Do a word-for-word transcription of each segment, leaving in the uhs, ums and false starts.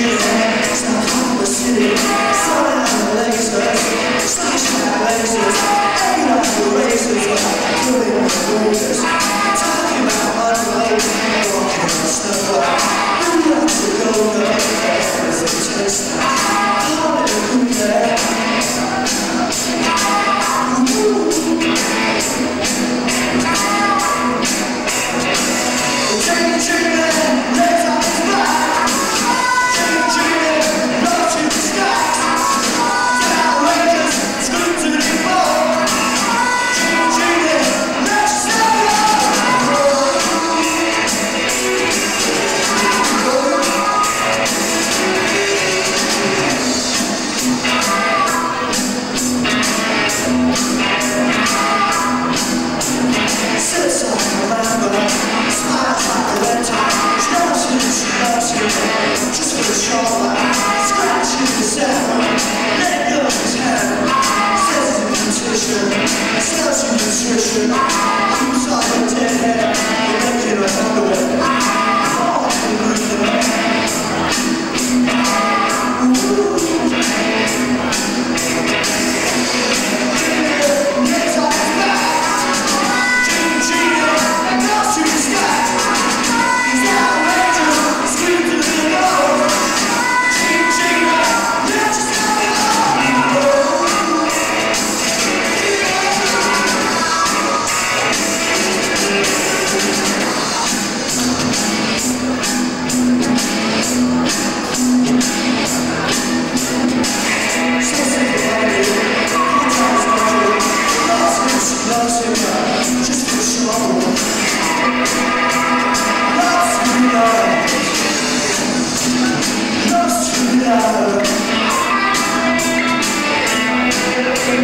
We'll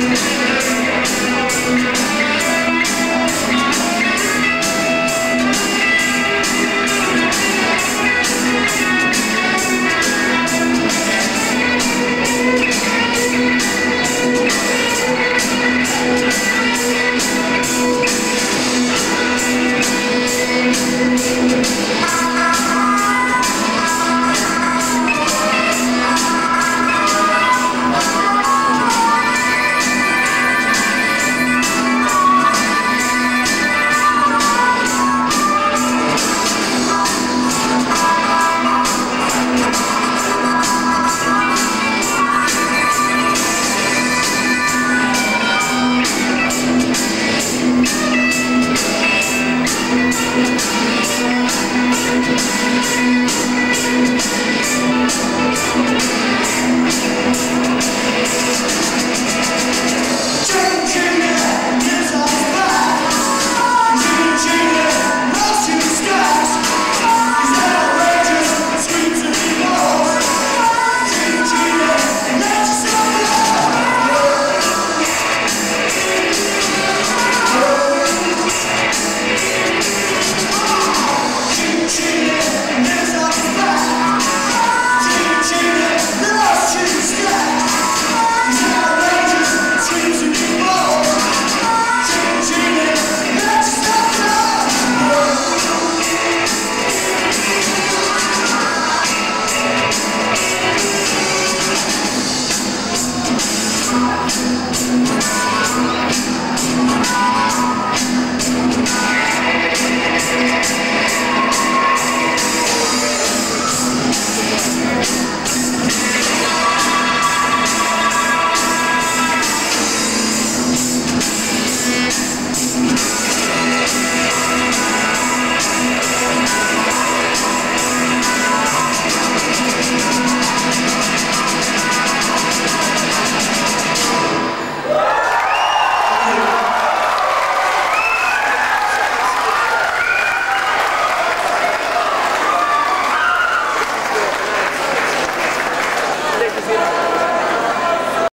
be right back.